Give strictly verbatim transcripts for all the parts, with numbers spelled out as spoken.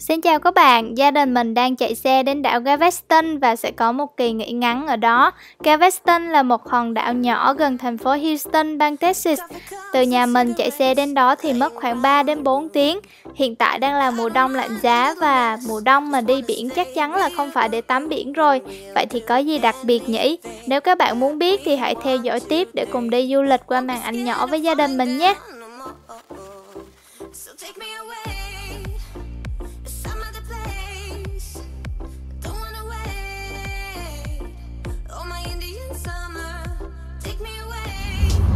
Xin chào các bạn, gia đình mình đang chạy xe đến đảo Galveston và sẽ có một kỳ nghỉ ngắn ở đó. Galveston là một hòn đảo nhỏ gần thành phố Houston, bang Texas. Từ nhà mình chạy xe đến đó thì mất khoảng ba đến bốn tiếng. Hiện tại đang là mùa đông lạnh giá và mùa đông mà đi biển chắc chắn là không phải để tắm biển rồi. Vậy thì có gì đặc biệt nhỉ? Nếu các bạn muốn biết thì hãy theo dõi tiếp để cùng đi du lịch qua màn ảnh nhỏ với gia đình mình nhé.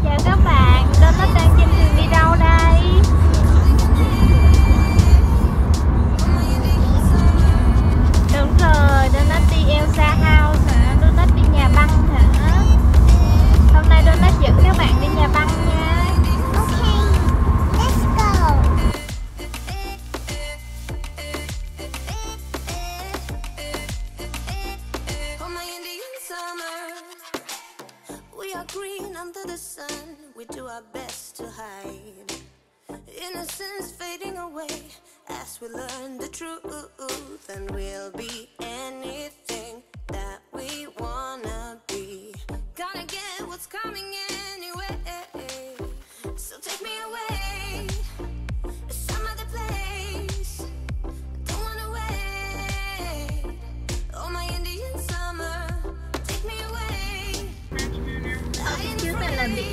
Chào các bạn, Tôm Tết đang trên đường đi đâu đây? Đúng rồi, Tôm Tết đi Elsa House hả? Tôm Tết đi nhà băng hả? Hôm nay Tôm Tết dẫn các bạn đi nhà băng nha. Ok, let's go. Green under the sun, we do our best to hide. Innocence fading away as we learn the truth, and we'll be anything that we wanna be. Gotta get what's coming anyway. So take me away some other place. Don't wanna wait. Oh my Indian summer, take me away. Trước mình là bị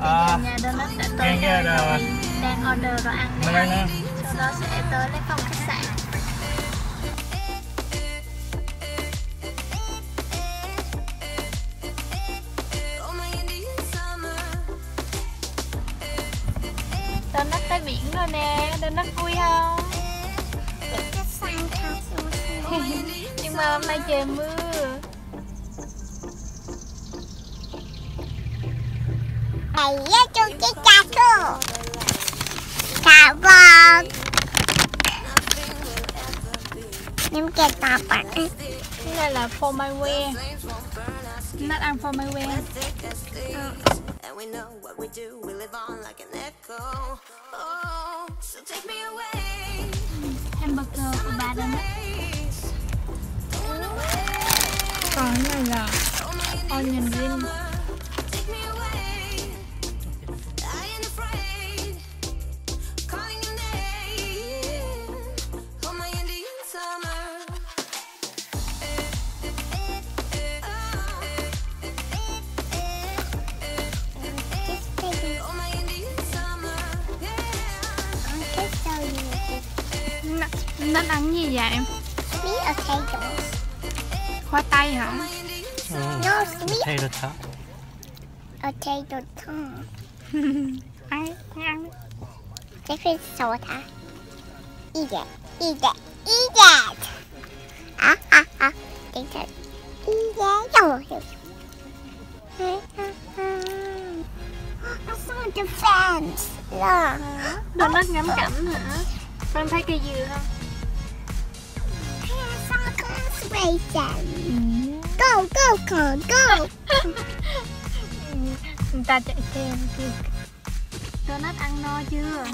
à, nhà Đơn Lắc đã tới rồi, rồi đang order rồi ăn rồi. Sau đó sẽ tới lấy phòng khách sạn. Đơn Lắc tới biển rồi nè, Đơn Lắc vui không? Nhưng mà hôm nay trời mưa. Hãy subscribe cho kênh Ghiền Mì Gõ Để không bỏ lỡ những video hấp là for my wear. Not I'm for my wear. And we know what we do, we live on like an echo. Oh, so take me away. Hamburger của bà Đơn Lắc. Còn cái này là onion ring. Nó ăn gì vậy em? Sweet potatoes. Khoai tây hả? Ừ. No, sweet potato. Potato thơm. Ăn, ăn. Cái phim sốt hả? Eat it, eat it, eat it. À, à, à. Cái thật. Eat it, rồi. I saw the fans. Là. Đồ nó ngắm cảnh hả? Con thấy cây dừa không? Go, go, go, go. Người ta chạy xe kìa. Donut ăn no chưa?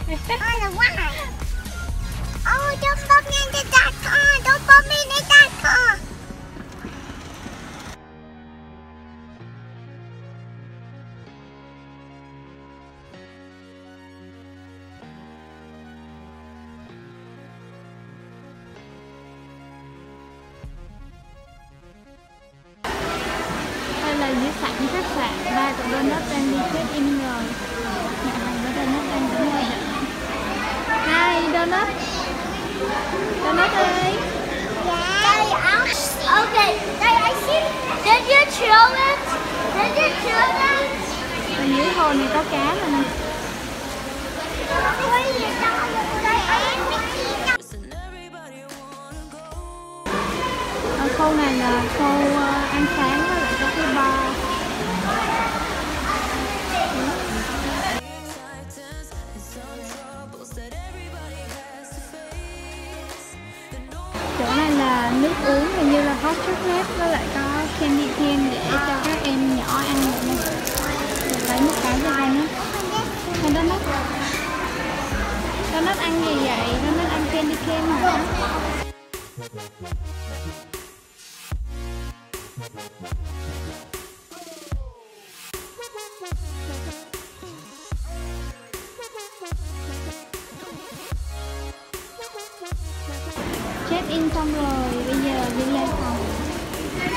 on the wire. Oh, don't bump me into that car. Don't bump me into that car. Đây là dưới sảnh khách sạn, ba tụi donut đang đi check in rồi. Nhà hàng của donut đang đứng ngoài đợi. Hi donut. Donut ơi. Daddy, I okay. Daddy, I see. Did you throw it? Did you throw it? Ở dưới hồ này có cá mà nè. Ở khu này là khu ăn sáng với lại có cái bar. Chỗ này là nước uống hình như là hot chocolate với lại có candy cane để cho các em nhỏ ăn nữa. Lấy một cái cho hai nữa. Hay donut. Donut ăn gì vậy? Donut ăn candy cane hả? Check in xong rồi, bây giờ đi lên phòng. Tới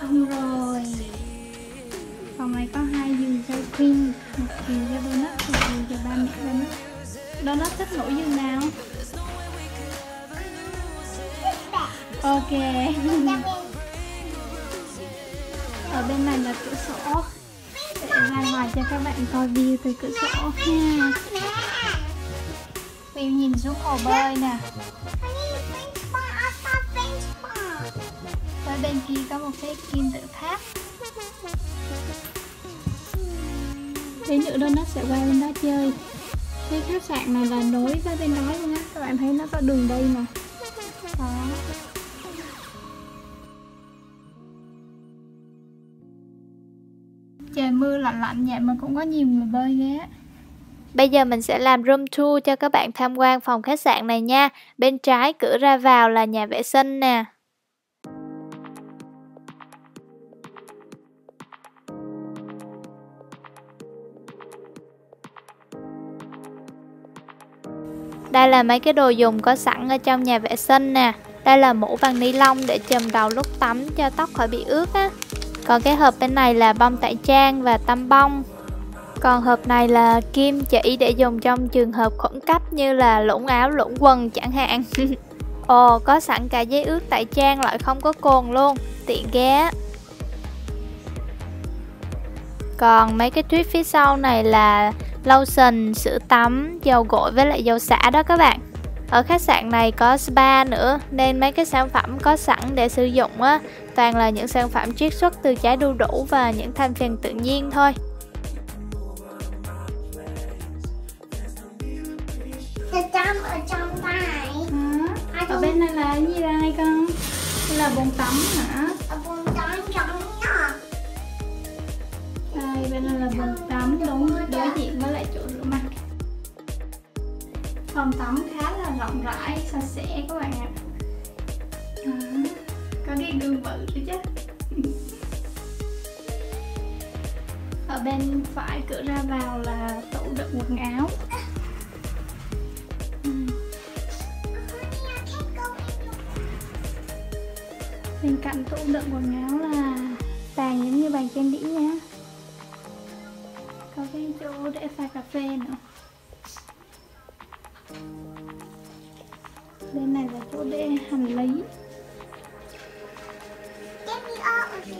phòng rồi. Phòng này có hai giường cho Queen, một giường cho Donut, một giường cho ba mẹ Donut. Donut thích ngủ giường nào? Ok. Ở bên này là cửa sổ. Để ra ngoài cho các bạn coi view từ cửa sổ ha. Mình nhìn xuống hồ bơi nè. Và bên kia có một cái kim tự tháp. Thế nữa Donut sẽ qua bên đó chơi. Cái khách sạn này là nối với bên đó luôn á. Các bạn thấy nó có đường đây nè. Đó. Trời mưa lạnh lạnh vậy mà cũng có nhiều người bơi ghé. Bây giờ mình sẽ làm room tour cho các bạn tham quan phòng khách sạn này nha. Bên trái cửa ra vào là nhà vệ sinh nè. Đây là mấy cái đồ dùng có sẵn ở trong nhà vệ sinh nè. Đây là mũ bằng ni lông để chùm đầu lúc tắm cho tóc khỏi bị ướt á. Còn cái hộp bên này là bông tẩy trang và tăm bông. Còn hộp này là kim chỉ để dùng trong trường hợp khẩn cấp như là lũng áo, lũng quần chẳng hạn. Ồ, có sẵn cả giấy ướt tẩy trang lại không có cồn luôn, tiện ghé. Còn mấy cái tuyết phía sau này là lotion, sữa tắm, dầu gội với lại dầu xả đó các bạn. Ở khách sạn này có spa nữa nên mấy cái sản phẩm có sẵn để sử dụng á, toàn là những sản phẩm chiết xuất từ trái đu đủ và những thành phần tự nhiên thôi. Ở trong này. Ừ. Ở bên này là cái gì đây con? Đây là bồn tắm hả? Ở bồn tắm trong đó. Đây bên này là bồn tắm đúng đối diện với lại chỗ rửa mặt. Phòng tắm khá là rộng rãi, sạch sẽ các bạn ạ. À, có cái gương bự nữa chứ. Ở bên phải cửa ra vào là tủ đựng quần áo. Bên cạnh tủ đựng quần áo là bàn giống như bàn trang điểm nha. Có cái chỗ để pha cà phê nữa. Bên này là chỗ để hành lý.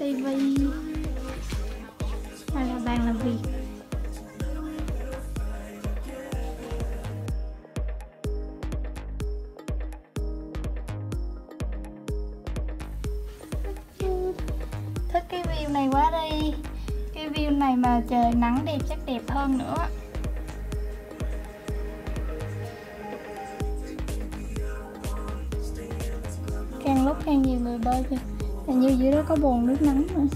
ti vi. Đây là bàn làm việc. Thích cái view này quá đi. Cái view này mà trời nắng đẹp chắc đẹp hơn nữa. con lúc than nhiều người bơi kìa. Hình như dưới đó có bồn nước nóng rồi.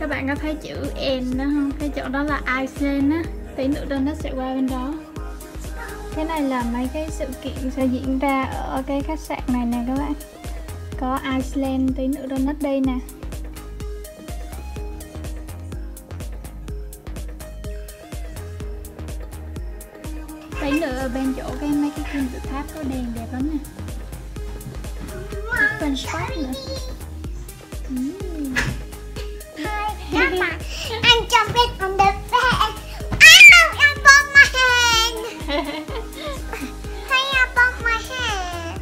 Các bạn có thấy chữ N đó không? Cái chỗ đó là Iceland á. Tí nữa đơn nó sẽ qua bên đó. Cái này là mấy cái sự kiện sẽ diễn ra ở cái khách sạn này nè các bạn. Có Iceland, tí nữa đơn nó đây nè. Tí nữa ở bên chỗ cái mấy cái kim tự tháp có đèn đẹp lắm nè. Open spot nữa. Uhm. Các bạn, anh cho biết con đập về. Ow, I broke my hand. Hey, I broke my hand.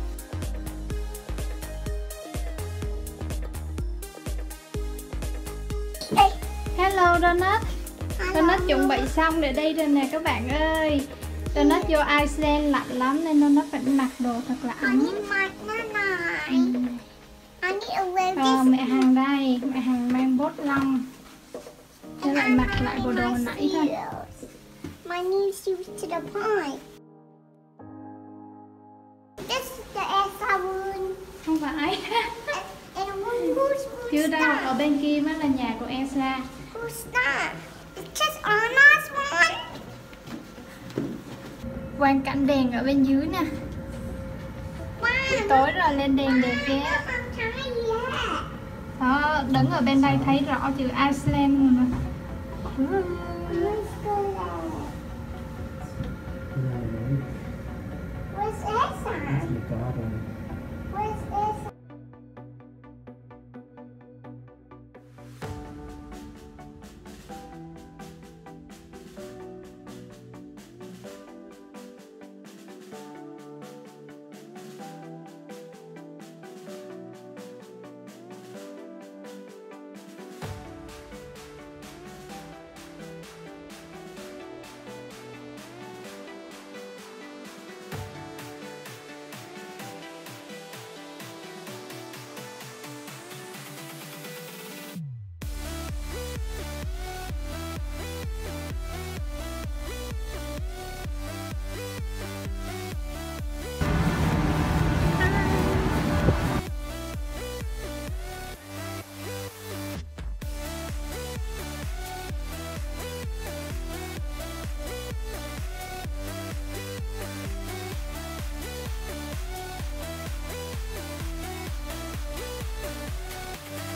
Hello Donut. Donut chuẩn bị xong để đi rồi nè các bạn ơi. Donut vô Iceland lạnh lắm nên Donut phải mặc đồ thật là ấm. Rồi mẹ Hằng đây, mẹ Hằng mang bốt lông. Thế lại mặc lại bộ đồ nãy thôi. My new shoes to the point. This is the Elsa room. Không phải. And who's who's Chưa đâu, ở bên kia mới là nhà của Elsa. Who's that? It's just Anna's one. Quang cảnh đèn ở bên dưới nè. Wow, tối rồi lên đèn đẹp ghê. Đó, đứng ở bên đây thấy rõ chữ Iceland rồi nè.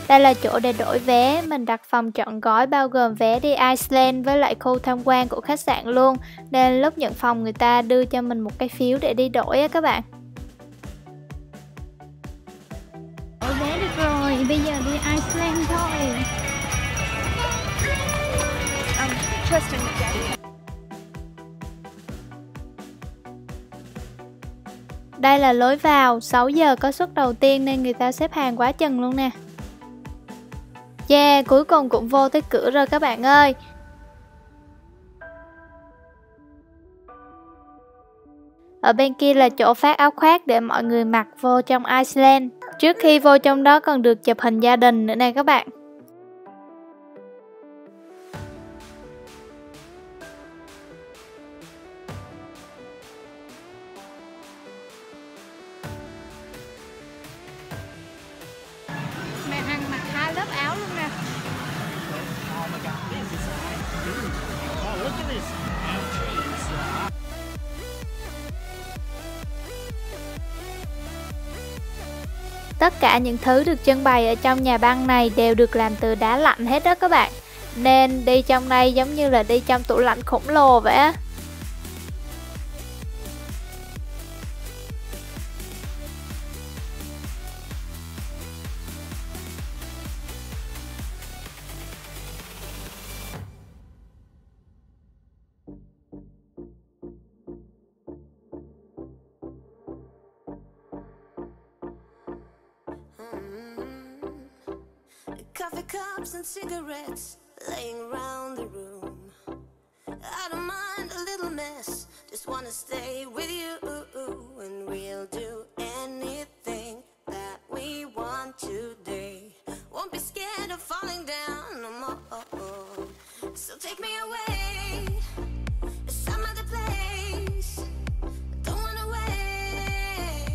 Đây là chỗ để đổi vé, mình đặt phòng trọn gói bao gồm vé đi Iceland với lại khu tham quan của khách sạn luôn. Nên lúc nhận phòng người ta đưa cho mình một cái phiếu để đi đổi á các bạn. Đổi vé được rồi, bây giờ đi Iceland thôi. Đây là lối vào, sáu giờ có suất đầu tiên nên người ta xếp hàng quá chừng luôn nè. Yeah, cuối cùng cũng vô tới cửa rồi các bạn ơi. Ở bên kia là chỗ phát áo khoác để mọi người mặc vô trong Iceland. Trước khi vô trong đó còn được chụp hình gia đình nữa nè các bạn. Tất cả những thứ được trưng bày ở trong nhà băng này đều được làm từ đá lạnh hết đó các bạn. Nên đi trong đây giống như là đi trong tủ lạnh khổng lồ vậy á. Coffee cups and cigarettes laying around the room. I don't mind a little mess, just wanna stay with you. And we'll do anything that we want today. Won't be scared of falling down no more. So take me away to some other place. Don't wanna wait.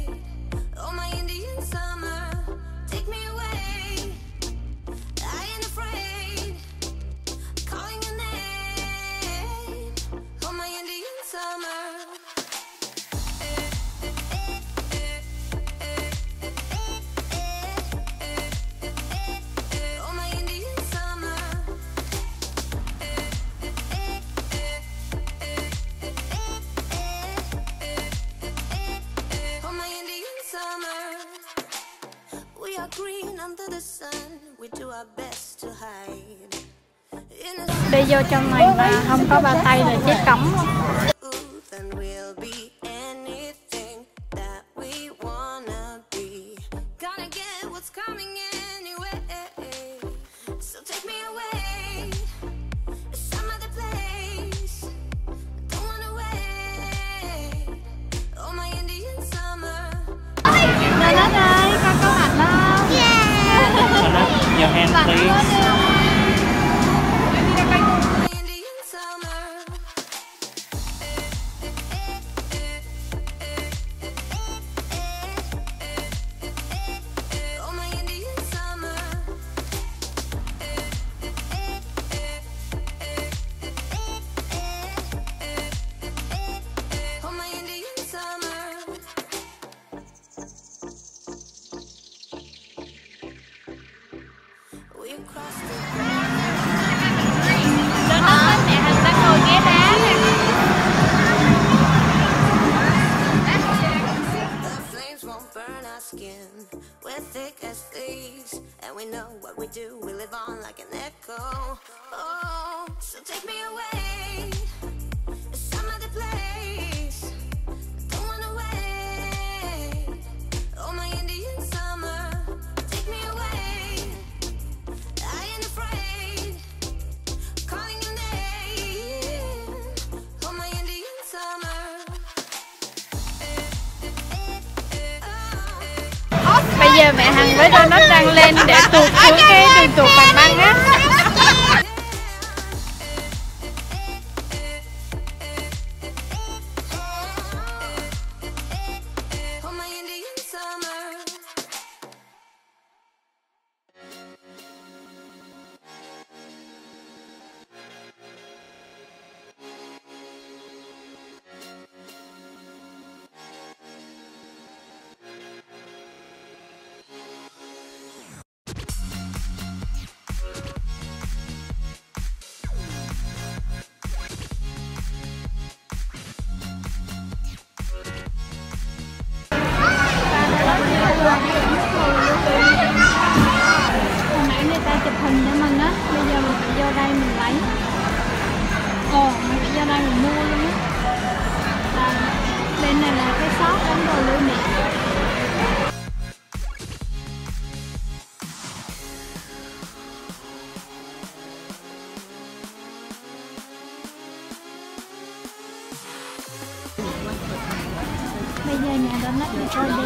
Đi vô trong này mà không có bao tay là chết cống. Bây giờ mẹ Hằng với Donut đang lên để tuột xuống cái đường tuột bằng băng á. Bây giờ nhà đón lắp được coi đèn.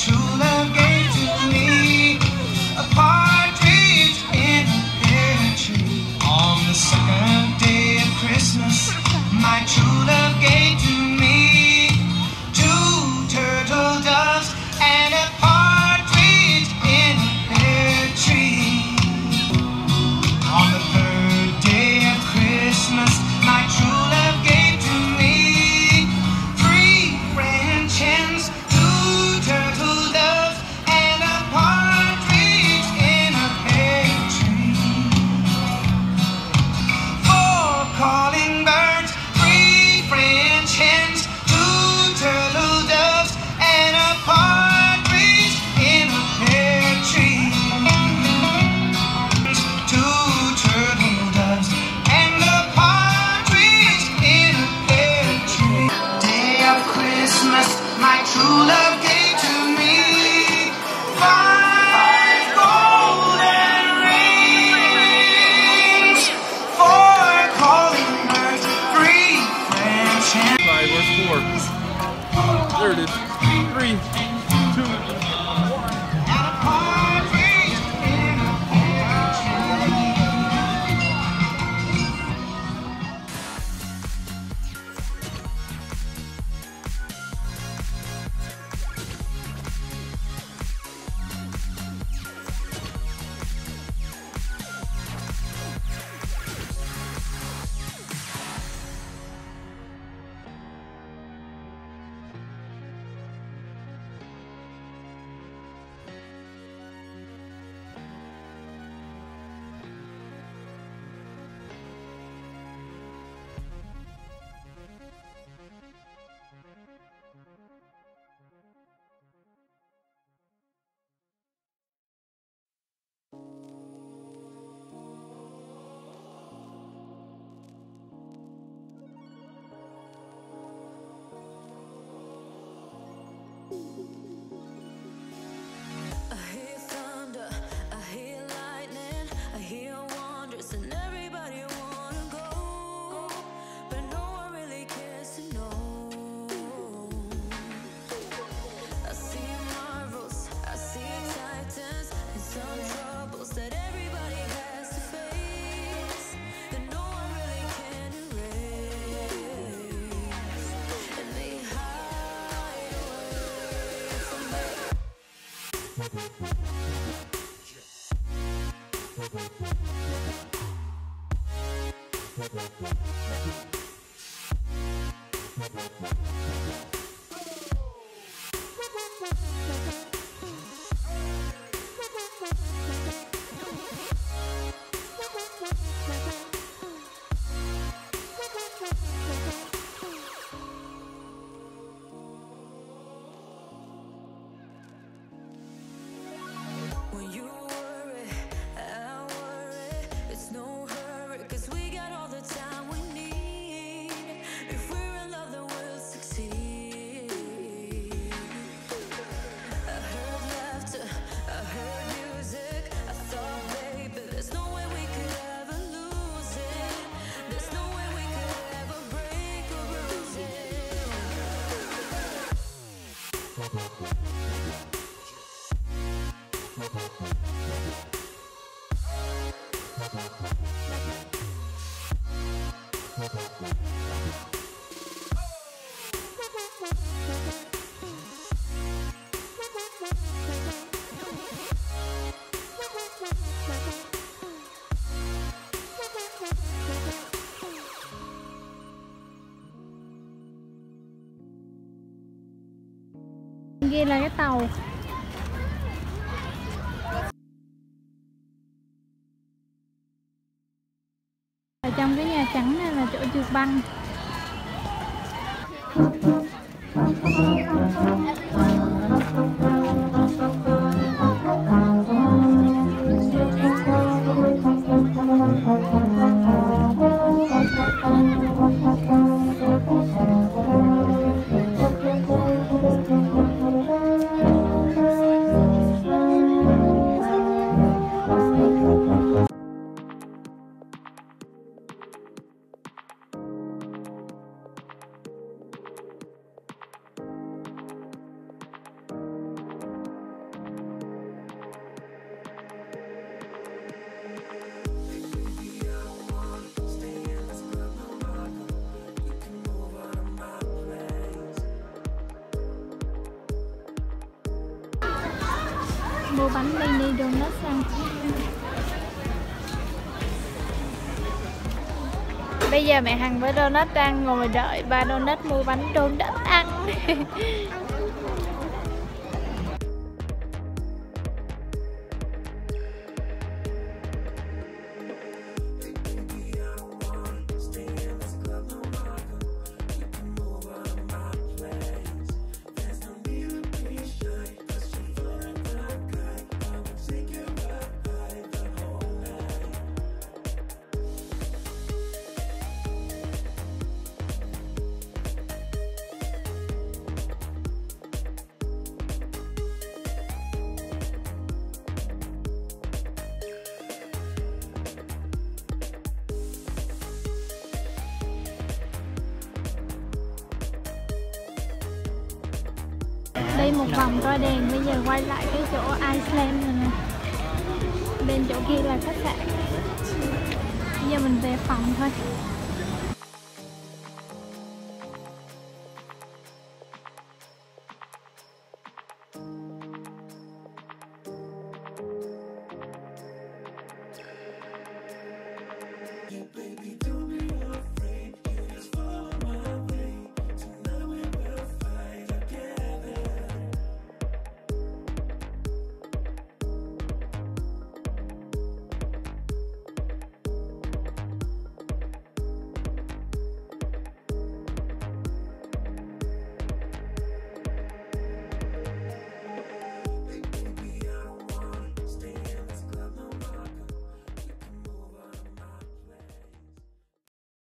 Turtle love. There it is. Three, two, one. Kia là cái tàu. Ở trong cái nhà trắng này là chỗ trượt băng. Mua bánh mini donut sang. Bây giờ mẹ Hằng với donut đang ngồi đợi ba donut mua bánh donut ăn. đi một vòng coi đèn, bây giờ quay lại cái chỗ Iceland rồi nè. Bên chỗ kia là khách sạn. Bây giờ mình về phòng thôi.